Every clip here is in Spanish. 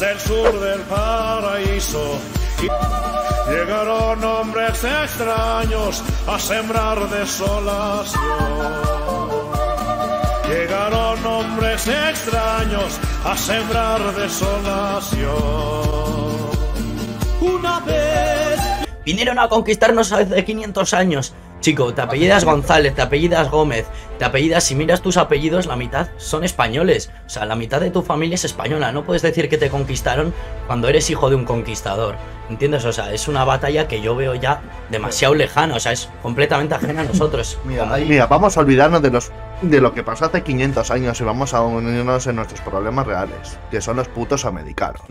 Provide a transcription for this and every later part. hasta el sur del paraíso. Llegaron hombres extraños a sembrar desolación. Llegaron hombres extraños a sembrar desolación. Una vez vinieron a conquistarnos hace 500 años. Chico, te apellidas González, te apellidas Gómez, te apellidas... Si miras tus apellidos, la mitad son españoles. O sea, la mitad de tu familia es española. No puedes decir que te conquistaron cuando eres hijo de un conquistador. ¿Entiendes? O sea, es una batalla que yo veo ya demasiado lejana. O sea, es completamente ajena a nosotros. Mira, vamos a olvidarnos de lo que pasó hace 500 años y vamos a unirnos en nuestros problemas reales, que son los putos americanos.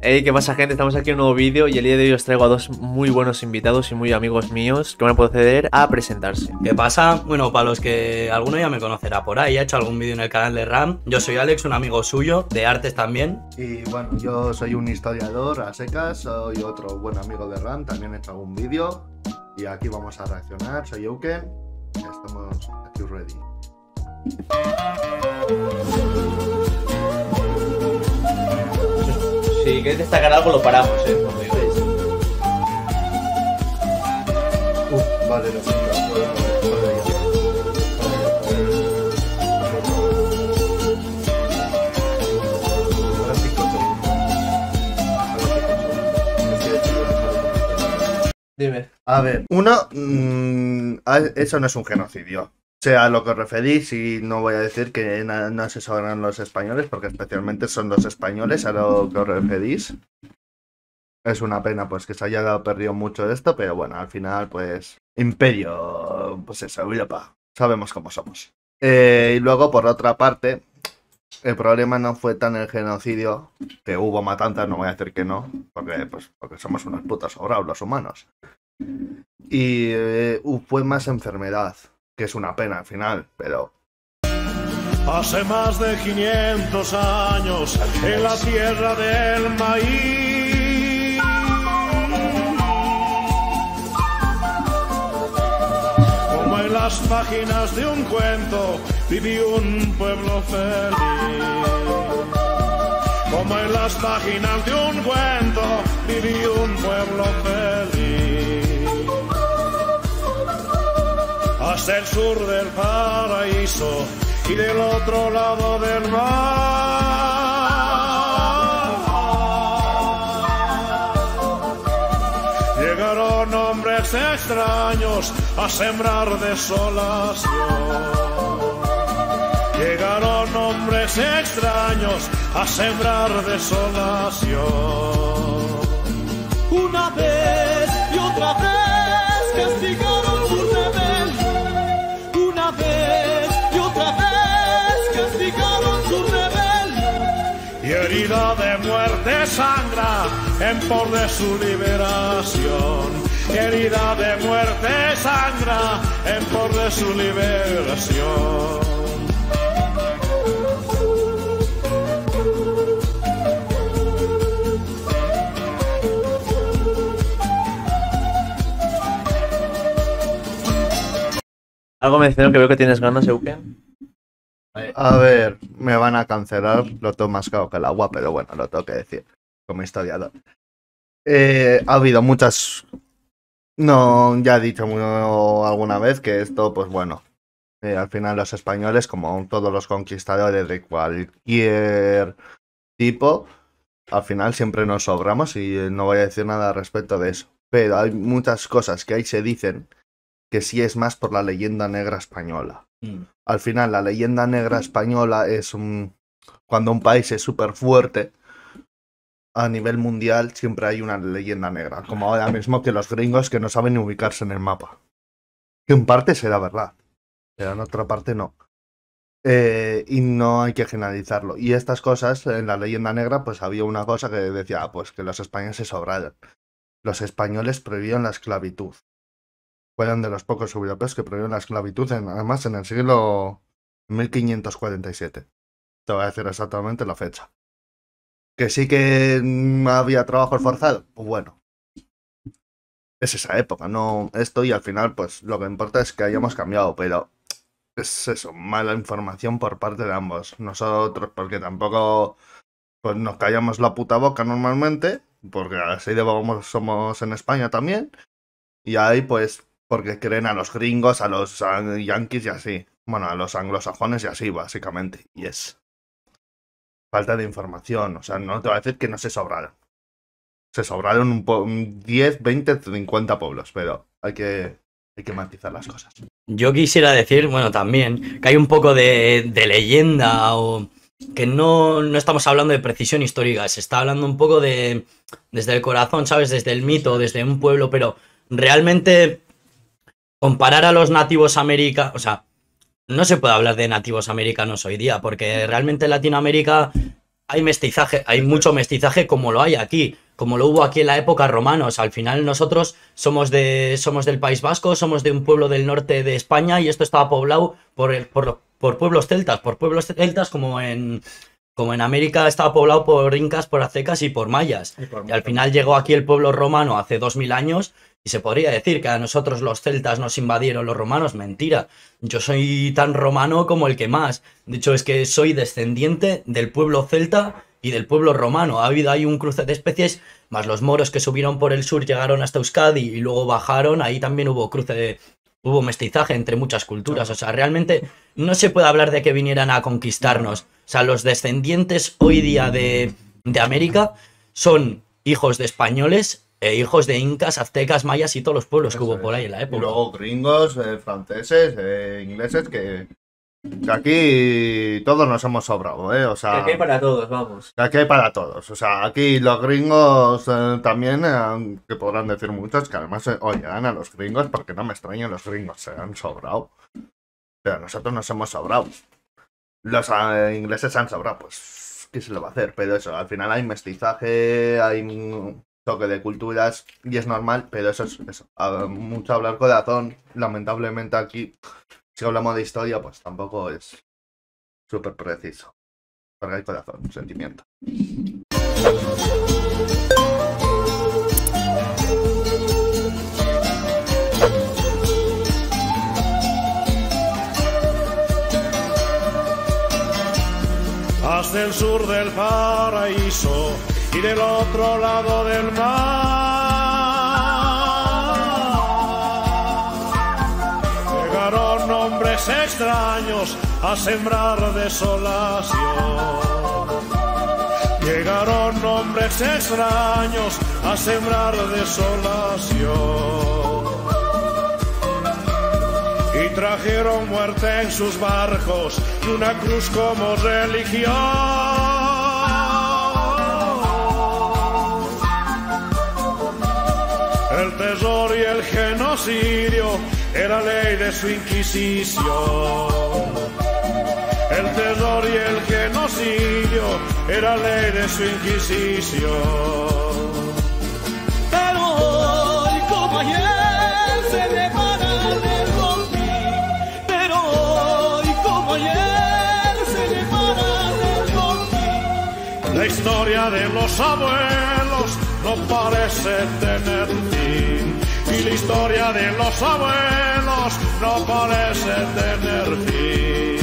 Hey, ¿qué pasa, gente? Estamos aquí en un nuevo vídeo y el día de hoy os traigo a dos muy buenos invitados y muy amigos míos que van a proceder a presentarse. ¿Qué pasa? Bueno, para los que alguno ya me conocerá por ahí, he hecho algún vídeo en el canal de Ram. Yo soy Alex, un amigo suyo, de artes también. Y bueno, yo soy un historiador a secas, soy otro buen amigo de Ram, también he hecho algún vídeo. Y aquí vamos a reaccionar, soy Euken, estamos aquí ready. Si queréis destacar algo lo paramos, cuando lleguéis. Vale, lo siento. Dime. A ver, uno, eso no es un genocidio. O sea, a lo que os referís, y no voy a decir que no asesoran los españoles, porque especialmente son los españoles a lo que os referís. Es una pena pues que se haya perdido mucho de esto, pero bueno, al final pues... Imperio, pues eso, Europa. Sabemos cómo somos. Y luego, por otra parte, el problema no fue tan el genocidio, que hubo matanzas, no voy a decir que no, porque, pues, porque somos unos putos sobrados los humanos. Y fue más enfermedad. Que es una pena al final, pero... Hace más de 500 años en la tierra del maíz. Como en las páginas de un cuento viví un pueblo feliz. Como en las páginas de un cuento viví un pueblo feliz. Hasta el sur del paraíso y del otro lado del mar llegaron hombres extraños a sembrar desolación. Llegaron hombres extraños a sembrar desolación. Una vez y otra vez castigaron su rebelión. Y herida de muerte sangra en por de su liberación. Herida de muerte sangra en por de su liberación. Algo me dijeron que veo que tienes ganas, Euken. A ver, me van a cancelar, lo tomo más caro que el agua, pero bueno, lo tengo que decir como historiador. Ha habido muchas... No, ya he dicho alguna vez que esto, pues bueno, al final los españoles, como todos los conquistadores de cualquier tipo, al final siempre nos sobramos y no voy a decir nada al respecto de eso. Pero hay muchas cosas que ahí se dicen que sí es más por la leyenda negra española. Al final la leyenda negra española es cuando un país es súper fuerte a nivel mundial siempre hay una leyenda negra, como ahora mismo que los gringos que no saben ubicarse en el mapa, que en parte será verdad pero en otra parte no, y no hay que generalizarlo. Y estas cosas en la leyenda negra pues había una cosa que decía pues que los españoles se sobraron, los españoles prohibieron la esclavitud. Fueron de los pocos europeos que prohibieron la esclavitud, además en el siglo 1547. Te voy a decir exactamente la fecha. ¿Que sí que había trabajo forzado? Pues bueno, es esa época, no esto, y al final pues lo que importa es que hayamos cambiado, pero es eso, mala información por parte de ambos. Nosotros, porque tampoco pues nos callamos la puta boca normalmente, porque así de vamos somos en España también, y ahí pues porque creen a los gringos, a los yanquis y así, bueno, a los anglosajones y así básicamente, y es falta de información, o sea, no te voy a decir que no se sobraron, se sobraron un 10, 20, 50 pueblos, pero hay que matizar las cosas. Yo quisiera decir, bueno, también, que hay un poco de leyenda o... Que no estamos hablando de precisión histórica, se está hablando un poco de desde el corazón, ¿sabes? Desde el mito, desde un pueblo, pero realmente comparar a los nativos americanos, o sea, no se puede hablar de nativos americanos hoy día, porque realmente en Latinoamérica hay mestizaje, hay mucho mestizaje como lo hay aquí, como lo hubo aquí en la época romanos. Al final nosotros somos del País Vasco, somos de un pueblo del norte de España y esto estaba poblado por pueblos celtas, como en América estaba poblado por incas, por aztecas y por mayas. Y al final llegó aquí el pueblo romano hace 2000 años y se podría decir que a nosotros los celtas nos invadieron los romanos. Mentira, yo soy tan romano como el que más. De hecho, es que soy descendiente del pueblo celta y del pueblo romano. Ha habido ahí un cruce de especies, más los moros que subieron por el sur, llegaron hasta Euskadi y luego bajaron. Ahí también hubo cruce de... Hubo mestizaje entre muchas culturas, o sea, realmente no se puede hablar de que vinieran a conquistarnos. O sea, los descendientes hoy día de América son hijos de españoles e hijos de incas, aztecas, mayas y todos los pueblos que hubo por ahí en la época. Y luego gringos, franceses, ingleses, que aquí todos nos hemos sobrado, ¿eh? O sea, aquí hay para todos, vamos. Aquí hay para todos, o sea, aquí los gringos también, que podrán decir muchos, que además odian a los gringos, porque no me extrañan, los gringos se han sobrado. Pero nosotros nos hemos sobrado. Los ingleses se han sobrado, pues, ¿qué se le va a hacer? Pero eso, al final hay mestizaje, hay un toque de culturas, y es normal, pero eso es eso. Mucho hablar corazón, lamentablemente aquí... Si hablamos de historia, pues tampoco es súper preciso. Porque hay corazón, sentimiento. Hasta el sur del paraíso y del otro lado del mar. Extraños a sembrar desolación. Llegaron hombres extraños a sembrar desolación. Y trajeron muerte en sus barcos y una cruz como religión. El terror y el genocidio era ley de su inquisición. El terror y el genocidio era ley de su inquisición. Pero hoy, como ayer, se separa del conflicto. Pero hoy, como ayer, se separa del conflicto. La historia de los abuelos no parece tener fin. Y la historia de los abuelos no parece tener fin.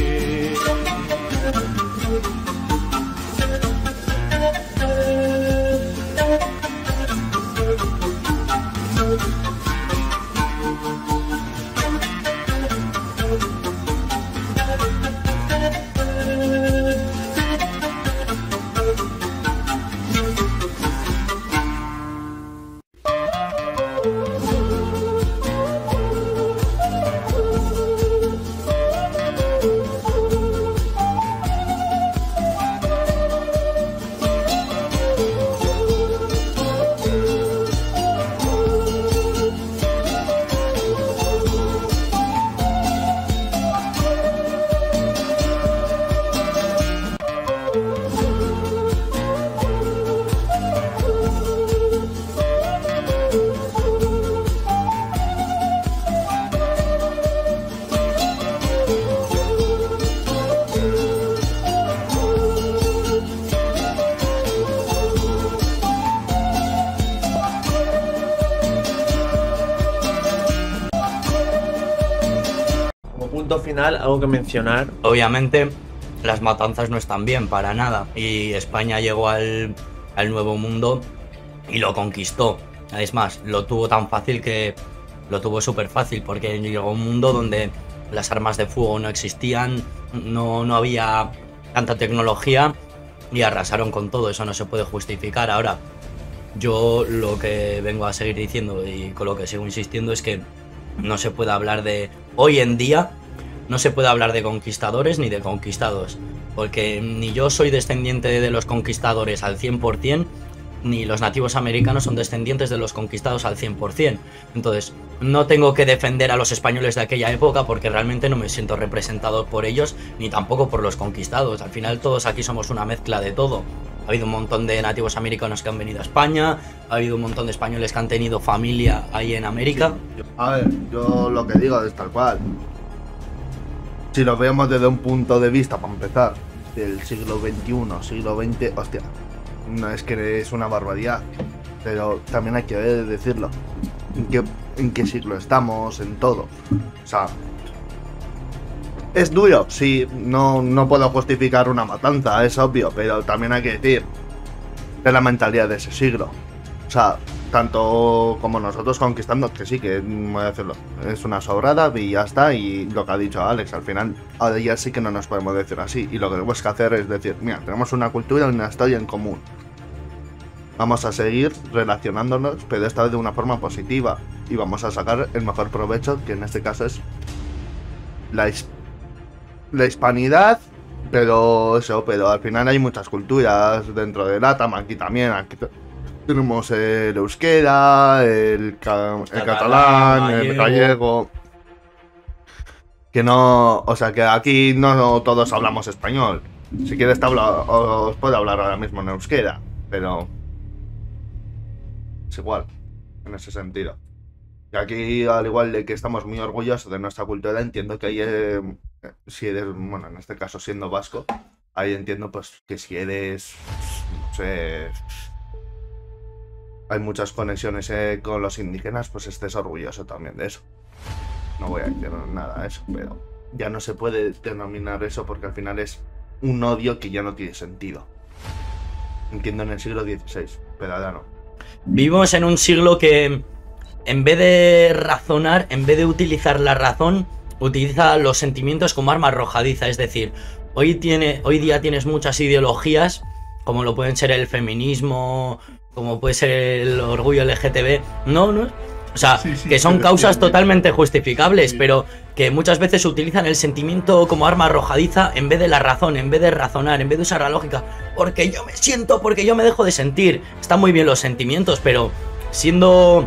Final, algo que mencionar. Obviamente, las matanzas no están bien para nada, y España llegó al Nuevo Mundo y lo conquistó. Es más, lo tuvo tan fácil que lo tuvo súper fácil, porque llegó a un mundo donde las armas de fuego no existían, no había tanta tecnología y arrasaron con todo. Eso no se puede justificar. Ahora, yo lo que vengo a seguir diciendo y con lo que sigo insistiendo es que no se puede hablar de hoy en día, no se puede hablar de conquistadores ni de conquistados, porque ni yo soy descendiente de los conquistadores al 100%, ni los nativos americanos son descendientes de los conquistados al 100%. Entonces, no tengo que defender a los españoles de aquella época porque realmente no me siento representado por ellos, ni tampoco por los conquistados. Al final todos aquí somos una mezcla de todo. Ha habido un montón de nativos americanos que han venido a España, ha habido un montón de españoles que han tenido familia ahí en América. Sí, a ver, yo lo que digo es tal cual. Si lo vemos desde un punto de vista, para empezar, del siglo XXI, siglo XX, hostia, no es que es una barbaridad, pero también hay que decirlo, en qué siglo estamos, en todo. O sea, es duro, sí, no puedo justificar una matanza, es obvio, pero también hay que decir de la mentalidad de ese siglo. O sea, tanto como nosotros conquistando, que sí, que voy a decirlo, es una sobrada y ya está, y lo que ha dicho Alex, al final, ahora ya sí que no nos podemos decir así, y lo que tenemos que hacer es decir, mira, tenemos una cultura y una historia en común. Vamos a seguir relacionándonos, pero esta vez de una forma positiva, y vamos a sacar el mejor provecho, que en este caso es la hispanidad, pero al final hay muchas culturas dentro de LATAM, aquí también, tenemos el euskera, el catalán, el gallego, que no, o sea que aquí no todos hablamos español. Si quieres os puedo hablar ahora mismo en euskera, pero es igual, en ese sentido. Y aquí, al igual de que estamos muy orgullosos de nuestra cultura, entiendo que ahí, si eres, bueno, en este caso siendo vasco, ahí entiendo pues que si eres, no sé, hay muchas conexiones con los indígenas, pues estés orgulloso también de eso. No voy a decir nada de eso, pero ya no se puede denominar eso porque al final es un odio que ya no tiene sentido. Entiendo en el siglo XVI, pero ahora no. Vivimos en un siglo que, en vez de razonar, en vez de utilizar la razón, utiliza los sentimientos como arma arrojadiza. Es decir, hoy día tienes muchas ideologías, como lo pueden ser el feminismo, como puede ser el orgullo LGTB, o sea, sí, sí, que son causas totalmente justificables, pero que muchas veces utilizan el sentimiento como arma arrojadiza en vez de la razón, en vez de razonar, en vez de usar la lógica, porque yo me siento, porque yo me dejo de sentir. Están muy bien los sentimientos, pero siendo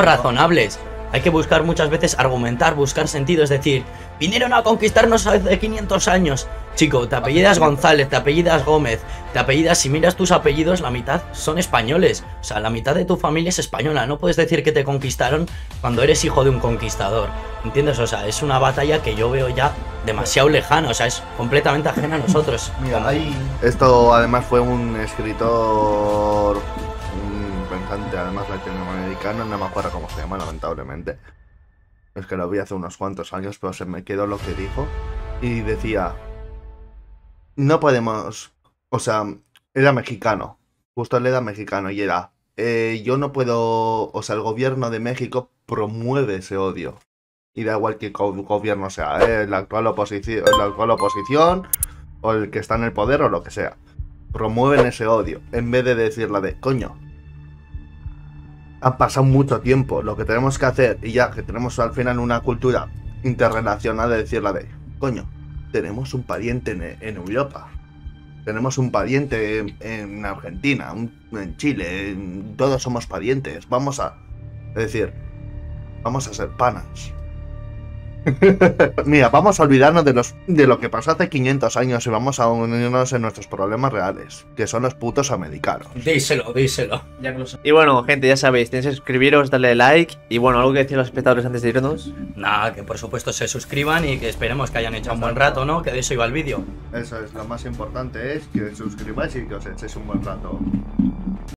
razonables. Hay que buscar muchas veces argumentar, buscar sentido, es decir, vinieron a conquistarnos hace 500 años. Chico, te apellidas González, te apellidas Gómez, te apellidas, si miras tus apellidos, la mitad son españoles. O sea, la mitad de tu familia es española, no puedes decir que te conquistaron cuando eres hijo de un conquistador. ¿Entiendes? O sea, es una batalla que yo veo ya demasiado lejana, o sea, es completamente ajena a nosotros. Mira, esto además fue un escritor, además latinoamericano, no me acuerdo cómo se llama, lamentablemente. Es que lo vi hace unos cuantos años, pero se me quedó lo que dijo. Y decía, no podemos, o sea, era mexicano, justo él era mexicano y era, yo no puedo, o sea, el gobierno de México promueve ese odio. Y da igual que el gobierno sea, la actual oposición o el que está en el poder o lo que sea. Promueven ese odio, en vez de decirla de, coño, ha pasado mucho tiempo, lo que tenemos que hacer, y ya que tenemos al final una cultura interrelacionada, decir la de, coño, tenemos un pariente en Europa, tenemos un pariente en Argentina, en Chile, todos somos parientes, vamos a ser panas. Mira, vamos a olvidarnos de lo que pasó hace 500 años y vamos a unirnos en nuestros problemas reales, que son los putos americanos. Díselo. Y bueno, gente, ya sabéis, tenéis que suscribiros, darle like. Y bueno, ¿algo que decir a los espectadores antes de irnos? Nada, que por supuesto se suscriban y que esperemos que hayan echado un buen rato, ¿no? Que de eso iba el vídeo. Eso es, lo más importante es que suscribáis y que os echéis un buen rato.